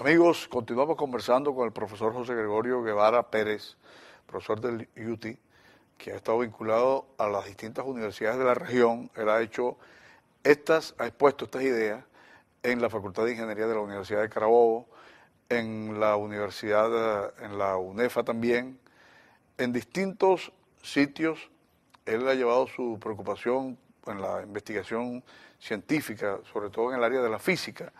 Amigos, continuamos conversando con el profesor José Gregorio Guevara Pérez, profesor del UTI, que ha estado vinculado a las distintas universidades de la región. Él ha expuesto estas ideas en la Facultad de Ingeniería de la Universidad de Carabobo, en la UNEFA también, en distintos sitios. Él ha llevado su preocupación en la investigación científica, sobre todo en el área de la física,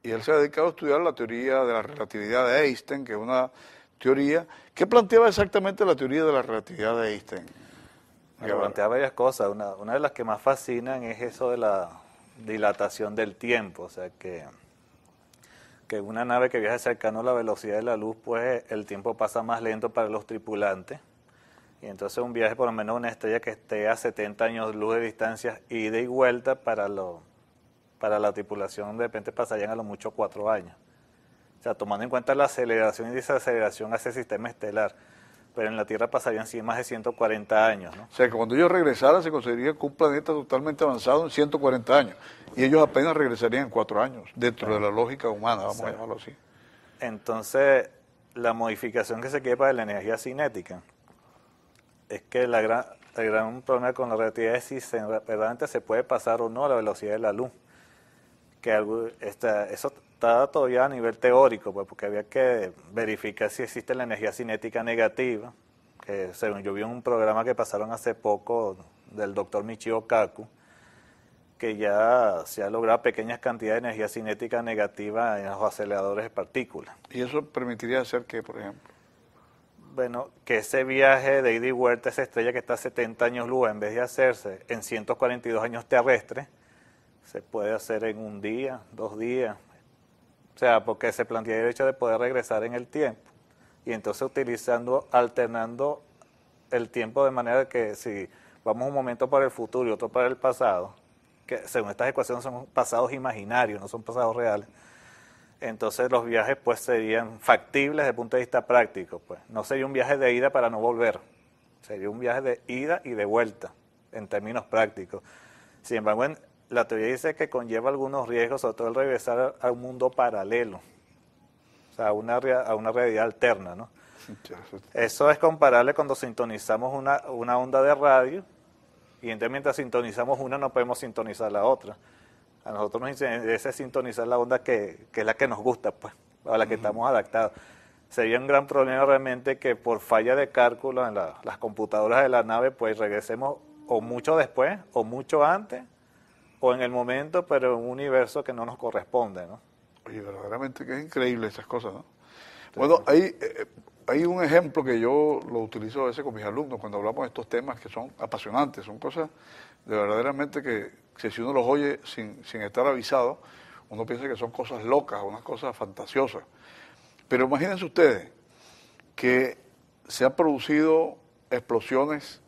y él se ha dedicado a estudiar la teoría de la relatividad de Einstein, que es una teoría que planteaba exactamente la teoría de la relatividad de Einstein. Bueno, plantea varias cosas. Una de las que más fascinan es eso de la dilatación del tiempo, o sea, que una nave que viaja cercano a la velocidad de la luz, pues el tiempo pasa más lento para los tripulantes, y entonces un viaje por lo menos a una estrella que esté a 70 años luz de distancia, ida y vuelta, para la tripulación de repente pasarían a lo mucho 4 años. O sea, tomando en cuenta la aceleración y desaceleración hacia el sistema estelar, pero en la Tierra pasarían más de 140 años, ¿no? O sea, que cuando ellos regresaran se consideraría que un planeta totalmente avanzado en 140 años, y ellos apenas regresarían en 4 años, dentro de la lógica humana, vamos a llamarlo así. Entonces, la modificación que se queda para la energía cinética es que el gran problema con la relatividad es si verdaderamente se puede pasar o no a la velocidad de la luz. Eso está todavía a nivel teórico, pues, porque había que verificar si existe la energía cinética negativa, que según yo vi en un programa que pasaron hace poco del doctor Michio Kaku, que ya se ha logrado pequeñas cantidades de energía cinética negativa en los aceleradores de partículas. ¿Y eso permitiría hacer qué, por ejemplo? Bueno, que ese viaje de ida y vuelta a esa estrella que está a 70 años luz, en vez de hacerse en 142 años terrestres, se puede hacer en un día, 2 días, o sea, porque se plantea el hecho de poder regresar en el tiempo, y entonces alternando el tiempo de manera que si vamos un momento para el futuro y otro para el pasado, que según estas ecuaciones son pasados imaginarios, no son pasados reales, entonces los viajes pues serían factibles desde el punto de vista práctico, pues no sería un viaje de ida para no volver, sería un viaje de ida y de vuelta, en términos prácticos. Sin embargo, la teoría dice que conlleva algunos riesgos, sobre todo el regresar a un mundo paralelo, o sea, a una realidad alterna, ¿no? Eso es comparable cuando sintonizamos una onda de radio, y entonces mientras sintonizamos una no podemos sintonizar la otra. A nosotros nos interesa sintonizar la onda que es la que nos gusta, pues, a la que estamos adaptados. Sería un gran problema realmente que por falla de cálculo en las computadoras de la nave, pues regresemos o mucho después, o mucho antes, o en el momento, pero en un universo que no nos corresponde, ¿no? Oye, verdaderamente que es increíble esas cosas, ¿no? Sí. Bueno, hay un ejemplo que yo lo utilizo a veces con mis alumnos cuando hablamos de estos temas que son apasionantes, son cosas de verdaderamente que si uno los oye sin estar avisado, uno piensa que son cosas locas, unas cosas fantasiosas. Pero imagínense ustedes que se han producido explosiones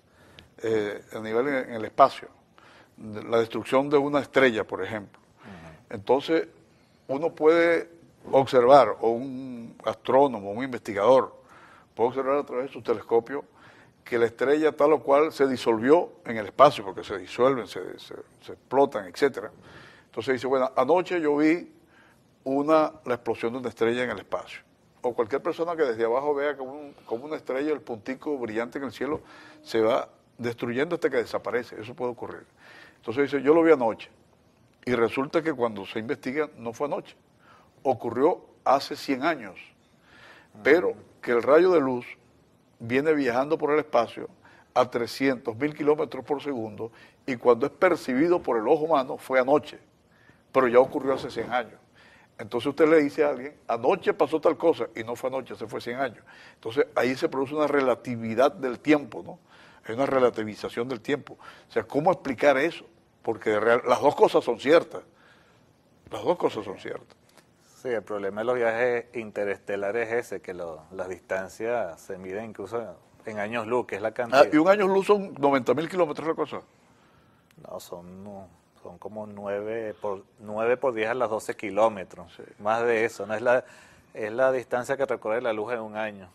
a nivel en el espacio, la destrucción de una estrella, por ejemplo. Entonces, uno puede observar, o un astrónomo, un investigador, puede observar a través de su telescopio que la estrella tal o cual se disolvió en el espacio, porque se disuelven, se explotan, etc. Entonces dice, bueno, anoche yo vi la explosión de una estrella en el espacio. O cualquier persona que desde abajo vea como una estrella, el puntico brillante en el cielo, se va destruyendo hasta que desaparece. Eso puede ocurrir. Entonces dice, yo lo vi anoche, y resulta que cuando se investiga no fue anoche, ocurrió hace 100 años, pero que el rayo de luz viene viajando por el espacio a 300.000 kilómetros por segundo, y cuando es percibido por el ojo humano fue anoche, pero ya ocurrió hace 100 años. Entonces usted le dice a alguien, anoche pasó tal cosa, y no fue anoche, se fue 100 años. Entonces ahí se produce una relatividad del tiempo, ¿no? Hay una relativización del tiempo. O sea, ¿cómo explicar eso? Porque las dos cosas son ciertas. Las dos cosas son ciertas. Sí, el problema de los viajes interestelares es ese, que las distancias se miden incluso en años luz, que es la cantidad. Ah, ¿y un año luz son 90.000 kilómetros la cosa? No, son como 9 por 10 a las 12 kilómetros. Sí. Más de eso, no es la distancia que recorre la luz en un año.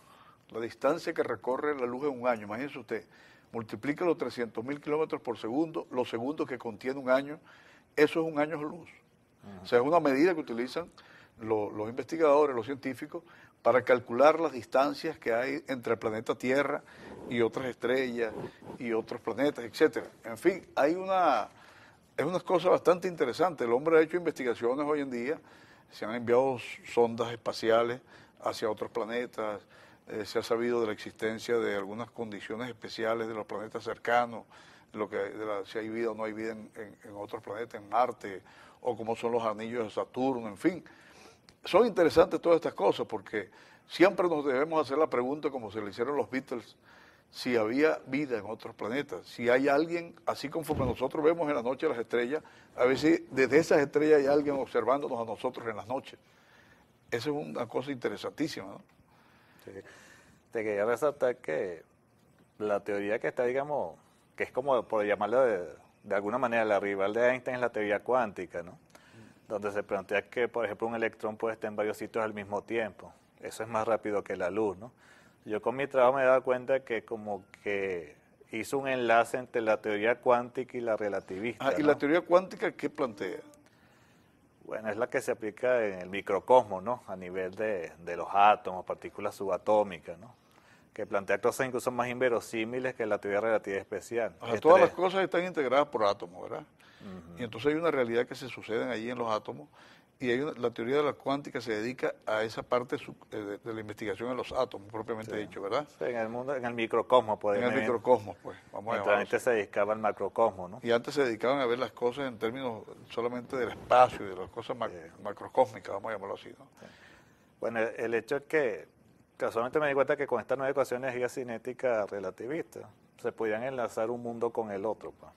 La distancia que recorre la luz en un año, imagínese usted. Multiplica los 300.000 kilómetros por segundo, los segundos que contiene un año, eso es un año luz. O sea, es una medida que utilizan los investigadores, los científicos, para calcular las distancias que hay entre el planeta Tierra y otras estrellas y otros planetas, etcétera. En fin, hay es una cosa bastante interesante. El hombre ha hecho investigaciones hoy en día, se han enviado sondas espaciales hacia otros planetas, se ha sabido de la existencia de algunas condiciones especiales de los planetas cercanos, si hay vida o no hay vida en otros planetas, en Marte, o cómo son los anillos de Saturno, en fin. Son interesantes todas estas cosas porque siempre nos debemos hacer la pregunta, como se le hicieron los Beatles, si había vida en otros planetas, si hay alguien, así conforme nosotros vemos en la noche las estrellas, a veces desde esas estrellas hay alguien observándonos a nosotros en las noches. Esa es una cosa interesantísima, ¿no? Sí. Te quería resaltar que la teoría que está, digamos, que es como, por llamarlo de alguna manera, la rival de Einstein es la teoría cuántica, ¿no? Donde se plantea que, por ejemplo, un electrón puede estar en varios sitios al mismo tiempo. Eso es más rápido que la luz, ¿no? Yo con mi trabajo me he dado cuenta que como que hizo un enlace entre la teoría cuántica y la relativista. Ah, ¿y la teoría cuántica qué plantea? Bueno, es la que se aplica en el microcosmos, ¿no? A nivel de los átomos, partículas subatómicas, ¿no? Que plantea cosas incluso más inverosímiles que la teoría relativa especial. O sea, todas las cosas están integradas por átomos, ¿verdad? Y entonces hay una realidad que se suceden allí en los átomos y la teoría de la cuántica se dedica a esa parte de la investigación de los átomos, propiamente dicho, ¿verdad? Sí, en el mundo, en el microcosmos, por ejemplo. En el microcosmos, pues. Antes se dedicaba al macrocosmos, ¿no? Y antes se dedicaban a ver las cosas en términos solamente del espacio y de las cosas macrocósmicas, vamos a llamarlo así, ¿no? Sí. Bueno, el hecho es que casualmente me di cuenta que con estas nuevas ecuaciones de cinética relativista se podían enlazar un mundo con el otro, pues.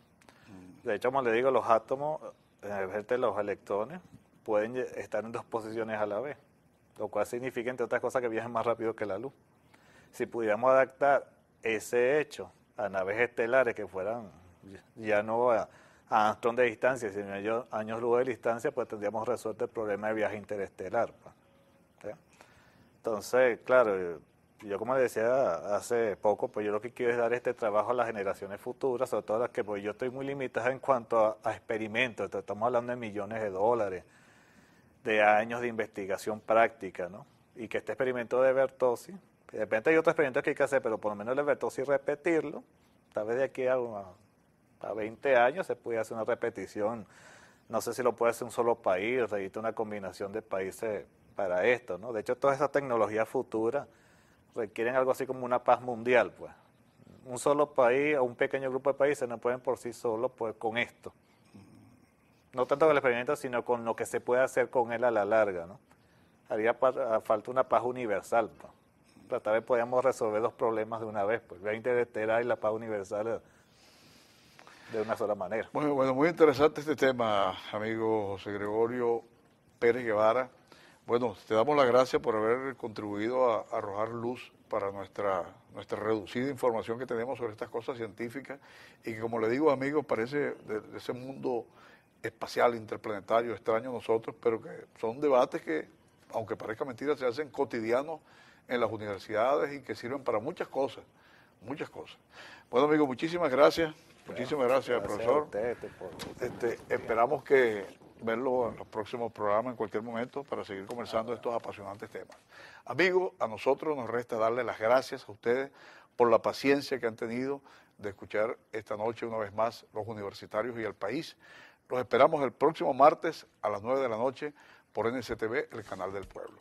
De hecho, como le digo, los átomos, los electrones, pueden estar en dos posiciones a la vez, lo cual significa, entre otras cosas, que viajan más rápido que la luz. Si pudiéramos adaptar ese hecho a naves estelares que fueran ya no a Armstrong de distancia, sino a años luz de distancia, pues tendríamos resuelto el problema de viaje interestelar, pues. ¿Sí? Entonces, claro, yo como le decía hace poco, pues yo lo que quiero es dar este trabajo a las generaciones futuras, sobre todo a las que, pues yo estoy muy limitada en cuanto a experimentos, entonces, estamos hablando de millones de dólares, de años de investigación práctica, ¿no? Y que este experimento de Bertozzi, de repente hay otros experimentos que hay que hacer, pero por lo menos el de Bertozzi repetirlo, tal vez de aquí a 20 años se puede hacer una repetición, no sé si lo puede hacer un solo país, necesita una combinación de países para esto, ¿no? De hecho, todas esas tecnologías futuras requieren algo así como una paz mundial, pues. Un solo país o un pequeño grupo de países no pueden por sí solos, pues, con esto. No tanto con el experimento, sino con lo que se puede hacer con él a la larga, ¿no? Haría falta una paz universal, pues. Pero tal vez podíamos resolver dos problemas de una vez, pues. La interestelar y la paz universal de una sola manera. Bueno, muy interesante este tema, amigo José Gregorio Pérez Guevara. Bueno, te damos las gracias por haber contribuido a arrojar luz para nuestra reducida información que tenemos sobre estas cosas científicas y que, como le digo, amigos, parece de ese mundo espacial, interplanetario, extraño a nosotros, pero que son debates que, aunque parezca mentira, se hacen cotidianos en las universidades y que sirven para muchas cosas, muchas cosas. Bueno, amigos, muchísimas gracias. Muchísimas gracias, profesor. Esperamos que verlo en los próximos programas en cualquier momento para seguir conversando estos apasionantes temas. Amigos, a nosotros nos resta darle las gracias a ustedes por la paciencia que han tenido de escuchar esta noche una vez más los universitarios y el país. Los esperamos el próximo martes a las 9 de la noche por NCTV, el canal del pueblo.